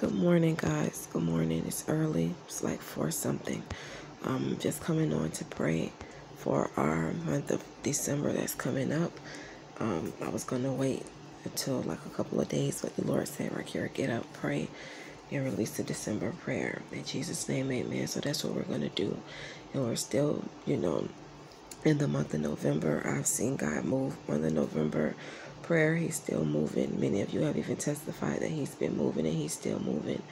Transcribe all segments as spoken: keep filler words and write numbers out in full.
Good morning, guys. Good morning. It's early. It's like four something. Um, just coming on to pray for our month of December that's coming up. Um, I was going to wait until like a couple of days, but the Lord said, right here, get up, pray, and release the December prayer. In Jesus' name, amen. So that's what we're going to do. And we're still, you know, in the month of November. I've seen God move on the November prayer. He's still moving. Many of you have even testified that he's been moving and he's still moving.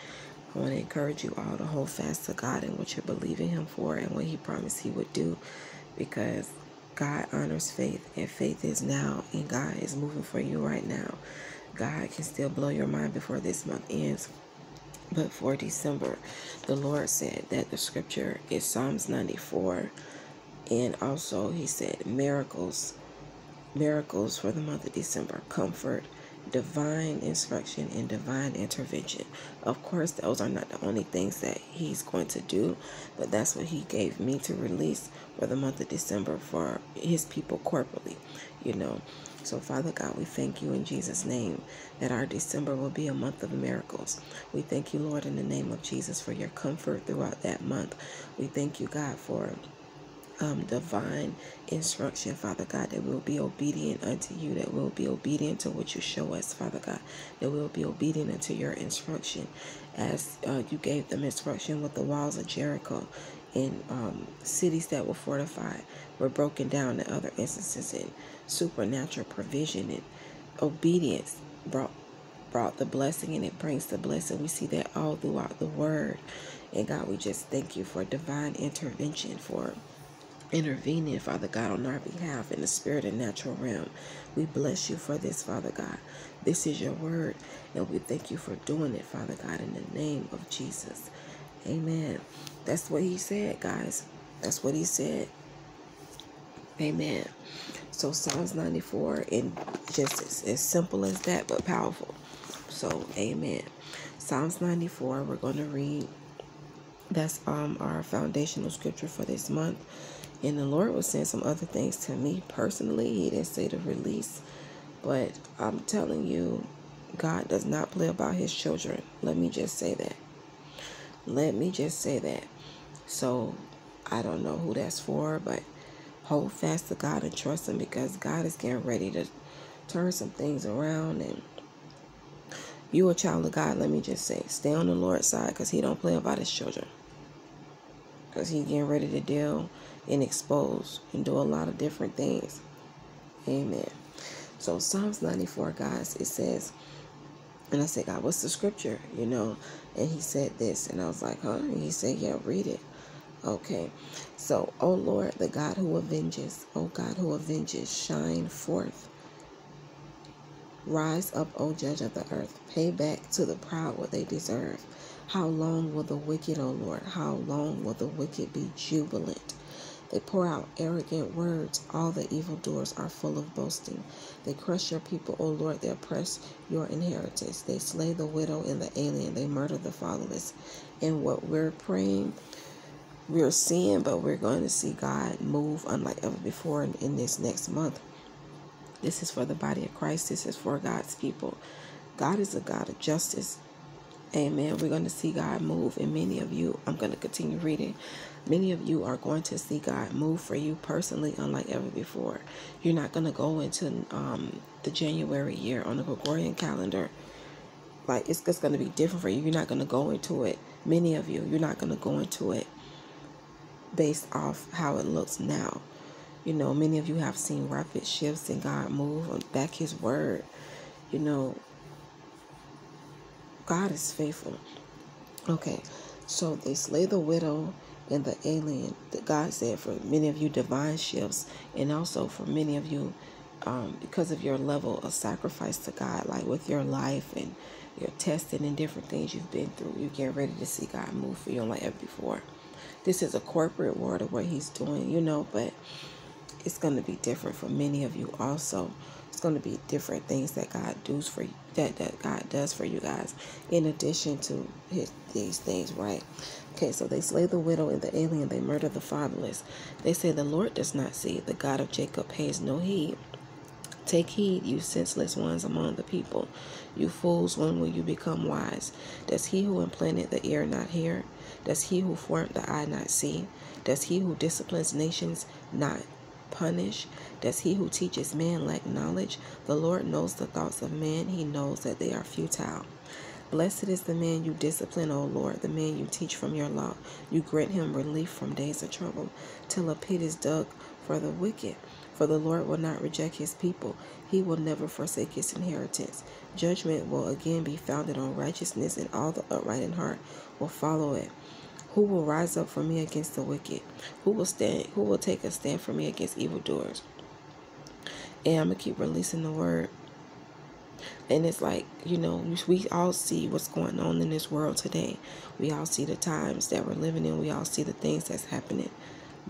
I want to encourage you all to hold fast to God and what you're believing him for and what he promised he would do, because God honors faith, and faith is now, and God is moving for you right now. God can still blow your mind before this month ends. But for December, the Lord said that the scripture is Psalms ninety-four, and also he said miracles. Miracles for the month of December, comfort, divine instruction, and divine intervention. Of course, those are not the only things that he's going to do, but that's what he gave me to release for the month of December for his people corporately, you know. So, Father God, we thank you in Jesus' name that our December will be a month of miracles. We thank you, Lord, in the name of Jesus, for your comfort throughout that month. We thank you, God, for Um, divine instruction, Father God, that we'll be obedient unto you, that we'll be obedient to what you show us, Father God, that we'll be obedient unto your instruction, as uh, you gave them instruction with the walls of Jericho, and um, cities that were fortified were broken down in other instances, and supernatural provision and obedience brought brought the blessing, and it brings the blessing. We see that all throughout the word, and God, we just thank you for divine intervention, for intervening, Father God, on our behalf in the spirit and natural realm. We bless you for this, Father God. This is your word, and we thank you for doing it, Father God, in the name of Jesus. Amen. That's what he said, guys. That's what he said. Amen. So Psalms ninety-four, and just as, as simple as that, but powerful. So, amen. Psalms ninety-four, we're going to read. That's um our foundational scripture for this month. And the Lord was saying some other things to me personally. He didn't say to release. But I'm telling you, God does not play about his children. Let me just say that. Let me just say that. So, I don't know who that's for, but hold fast to God and trust him, because God is getting ready to turn some things around. And you a child of God, let me just say, stay on the Lord's side, because he don't play about his children. Because he's getting ready to deal and expose and do a lot of different things. Amen. So Psalms ninety-four, guys, it says, and I said, God, what's the scripture? You know, and he said this, and I was like, huh? And he said, yeah, read it. Okay. So, O Lord, the God who avenges, O God who avenges, shine forth. Rise up, O judge of the earth. Pay back to the proud what they deserve. How long will the wicked, O Lord, how long will the wicked be jubilant? They pour out arrogant words. All the evildoers are full of boasting. They crush your people, O Lord. They oppress your inheritance. They slay the widow and the alien. They murder the fatherless. And what we're praying, we're seeing, but we're going to see God move unlike ever before in, in this next month. This is for the body of Christ. This is for God's people. God is a God of justice. Amen. We're going to see God move. And many of you, I'm going to continue reading. Many of you are going to see God move for you personally, unlike ever before. You're not going to go into um, the January year on the Gregorian calendar. Like, it's just going to be different for you. You're not going to go into it. Many of you, you're not going to go into it based off how it looks now. You know, many of you have seen rapid shifts and God move on back his word. You know, God is faithful. Okay, so they slay the widow and the alien. God said for many of you, divine shifts, and also for many of you, um, because of your level of sacrifice to God, like with your life and your testing and different things you've been through, you get ready to see God move for you like ever before. This is a corporate word of what he's doing, you know, but it's going to be different for many of you also. It's going to be different things that God does for you, that, that God does for you guys, in addition to his, these things, right? Okay, so they slay the widow and the alien. They murder the fatherless. They say the Lord does not see. The God of Jacob pays no heed. Take heed, you senseless ones among the people. You fools, when will you become wise? Does he who implanted the ear not hear? Does he who formed the eye not see? Does he who disciplines nations not punish? Does he who teaches man lack knowledge? The Lord knows the thoughts of man. He knows that they are futile. Blessed is the man you discipline, O Lord, the man you teach from your law. You grant him relief from days of trouble, till a pit is dug for the wicked. For the Lord will not reject his people. He will never forsake his inheritance. Judgment will again be founded on righteousness, and all the upright in heart will follow it. Who will rise up for me against the wicked? Who will stand? Who will take a stand for me against evildoers? And I'm going to keep releasing the word. And it's like, you know, we all see what's going on in this world today. We all see the times that we're living in. We all see the things that's happening.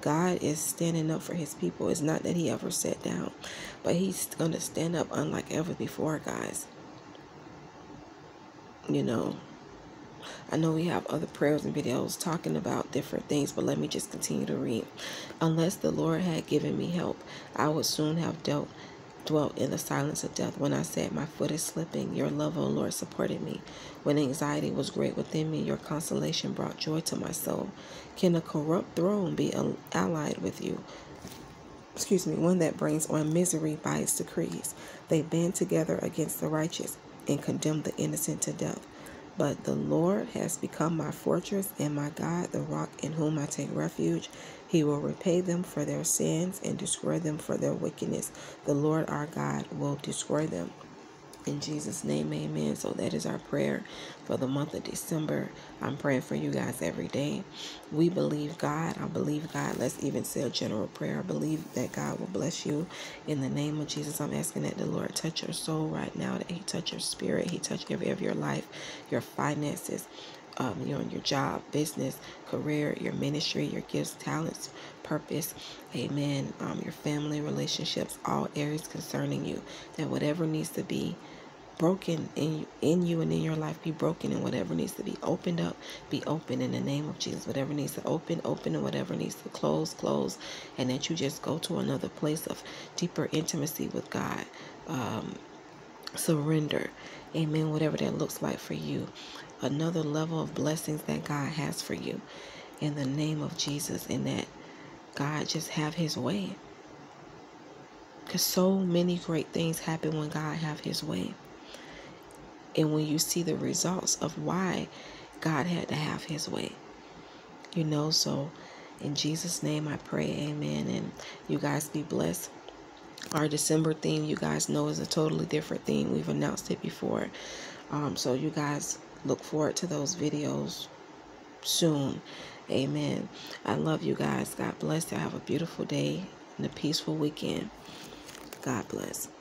God is standing up for his people. It's not that he ever sat down, but he's going to stand up unlike ever before, guys. You know, I know we have other prayers and videos talking about different things, but let me just continue to read. Unless the Lord had given me help, I would soon have dealt dwelt in the silence of death. When I said, my foot is slipping, your love, O Lord, supported me. When anxiety was great within me, your consolation brought joy to my soul. Can a corrupt throne be allied with you? Excuse me, one that brings on misery by its decrees. They band together against the righteous and condemn the innocent to death. But the Lord has become my fortress and my God, the rock in whom I take refuge. He will repay them for their sins and destroy them for their wickedness. The Lord our God will destroy them. In Jesus' name, amen. So that is our prayer for the month of December. I'm praying for you guys every day. We believe God. I believe God. Let's even say a general prayer. I believe that God will bless you in the name of Jesus. I'm asking that the Lord touch your soul right now, that he touch your spirit. He touch every area of your life, your finances, um, you know, your job, business, career, your ministry, your gifts, talents, purpose, amen, um, your family, relationships, all areas concerning you, that whatever needs to be broken in, in you and in your life be broken, and whatever needs to be opened up be open in the name of Jesus. Whatever needs to open, open, and whatever needs to close, close, and that you just go to another place of deeper intimacy with God. Um, surrender, amen, whatever that looks like for you, another level of blessings that God has for you in the name of Jesus, and that God just have his way, because so many great things happen when God have his way. And when you see the results of why God had to have his way, you know, so in Jesus' name I pray, amen. And you guys be blessed. Our December theme, you guys know, is a totally different theme. We've announced it before. Um, so you guys look forward to those videos soon. Amen. I love you guys. God bless you. Have a beautiful day and a peaceful weekend. God bless.